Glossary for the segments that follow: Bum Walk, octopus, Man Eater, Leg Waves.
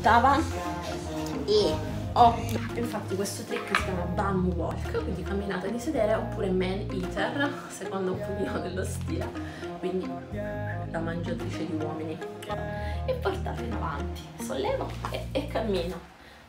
ottava e 8. Infatti questo trick si chiama Bum Walk, quindi camminata di sedere, oppure Man Eater, secondo un pochino dello stile, quindi la mangiatrice di uomini. E portate in avanti, sollevo e cammino,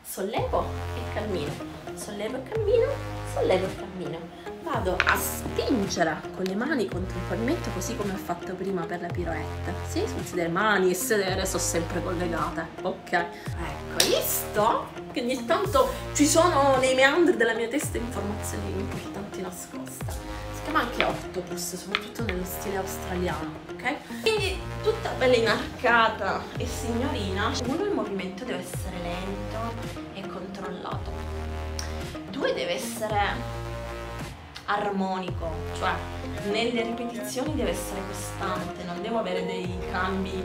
sollevo e cammino, sollevo e cammino, sollevo e cammino. Vado a spingere con le mani contro il palmetto, così come ho fatto prima per la piroetta. Sì, sul sedere, mani e sedere sono sempre collegate. Ok, ecco, listo? Che ogni tanto ci sono nei meandri della mia testa informazioni importanti nascoste. Si chiama anche octopus, soprattutto nello stile australiano, ok? Quindi tutta bella inarcata e signorina. Uno, il movimento deve essere lento e controllato. Due, deve essere armonico, cioè nelle ripetizioni deve essere costante, non devo avere dei cambi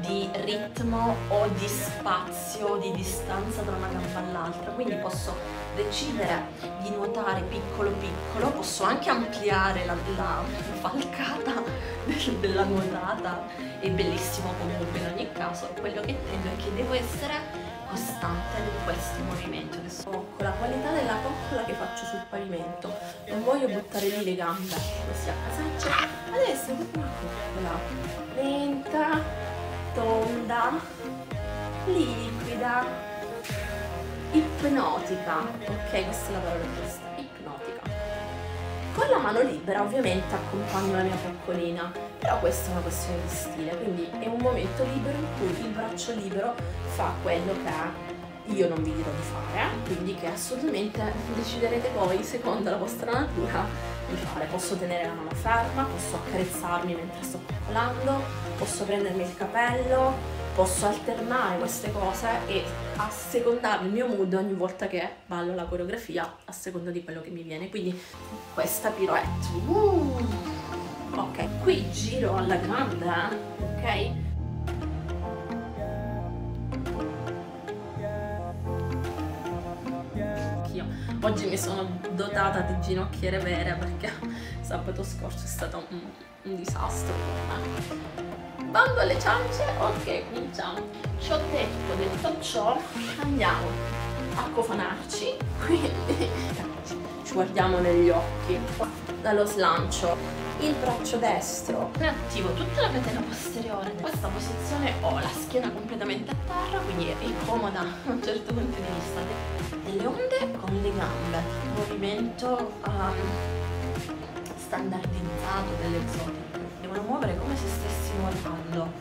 di ritmo o di spazio o di distanza tra una gamba all'altra, quindi posso decidere di nuotare piccolo piccolo, posso anche ampliare la falcata della nuotata, è bellissimo comunque. In ogni caso quello che intendo è che devo essere costante in questo movimento. La qualità della coccola che faccio sul pavimento, non voglio buttare lì le gambe così a casaccia, ma deve essere proprio una coccola lenta, tonda, liquida, ipnotica. Ok, questa è la parola giusta, ipnotica. Con la mano libera ovviamente accompagno la mia coccolina, però questa è una questione di stile, quindi è un momento libero in cui il braccio libero fa quello che io non vi dirò di fare, quindi che assolutamente deciderete voi secondo la vostra natura di fare. Posso tenere la mano ferma, posso accarezzarmi mentre sto coccolando, posso prendermi il capello, posso alternare queste cose e assecondare il mio mood ogni volta che ballo la coreografia a seconda di quello che mi viene. Quindi questa pirouette, ok, qui giro alla grande, ok? Oggi mi sono dotata di ginocchiere vere perché sabato scorso è stato un disastro. Bando alle ciance, ok, cominciamo. Ci ho detto ciò, andiamo a cofanarci, quindi ci guardiamo negli occhi. Dallo slancio, il braccio destro, attivo tutta la catena posteriore. In questa posizione ho la schiena completamente a terra, quindi è comoda a un certo punto di vista. Le onde con le gambe, movimento standardizzato dell'esotico, devono muovere come se stessi nuotando,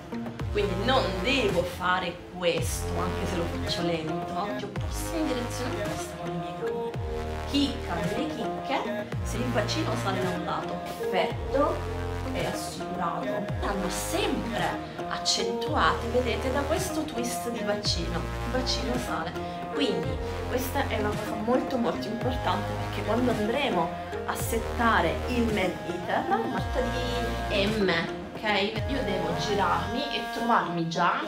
quindi non devo fare questo, anche se lo faccio lento, io posso in direzione opposta con le mie gambe, chicca delle chicche, se il bacino sale da un lato, perfetto, è assicurato, andranno sempre accentuate, vedete, da questo twist di bacino, il bacino sale, quindi questa è una cosa molto molto importante, perché quando andremo a settare il Man Eater, la parte di M, ok? Io devo girarmi e trovarmi già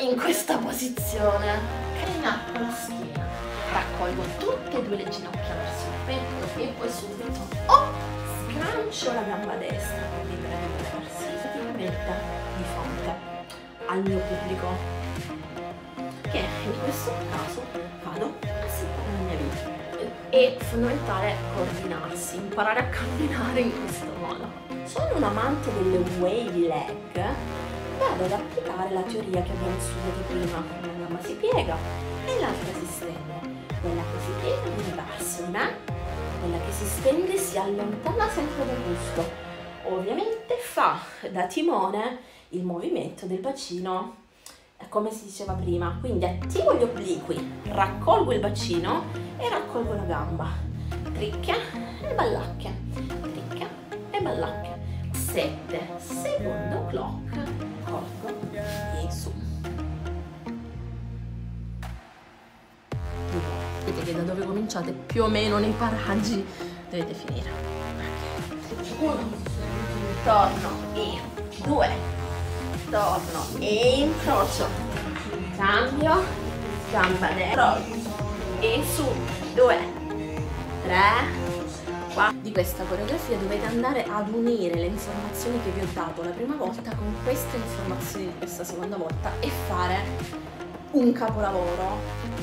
in questa posizione, ok? Con la schiena, raccolgo tutte e due le ginocchia verso il petto e poi subito, oh! Lancio la gamba destra per liberare il verso, praticamente di fronte al mio pubblico, che in questo caso vado a settare la mia vita. È fondamentale coordinarsi, imparare a camminare in questo modo. Sono un amante delle wave leg, vado ad applicare la teoria che abbiamo studiato prima, che una gamba si piega e l'altra si stende, quella che si piega viene verso di me, quella che si stende si allontana sempre dal busto, ovviamente fa da timone il movimento del bacino, come si diceva prima, quindi attivo gli obliqui, raccolgo il bacino e raccolgo la gamba, tricche e ballacche, tricche e ballacche, 7, secondo clock, corpo e su. Vedete che da dove cominciate più o meno nei paraggi dovete finire. 1, torno e 2, torno e incrocio, cambio, gamba destra e su, 2, 3. Di questa coreografia dovete andare ad unire le informazioni che vi ho dato la prima volta con queste informazioni di questa seconda volta e fare un capolavoro.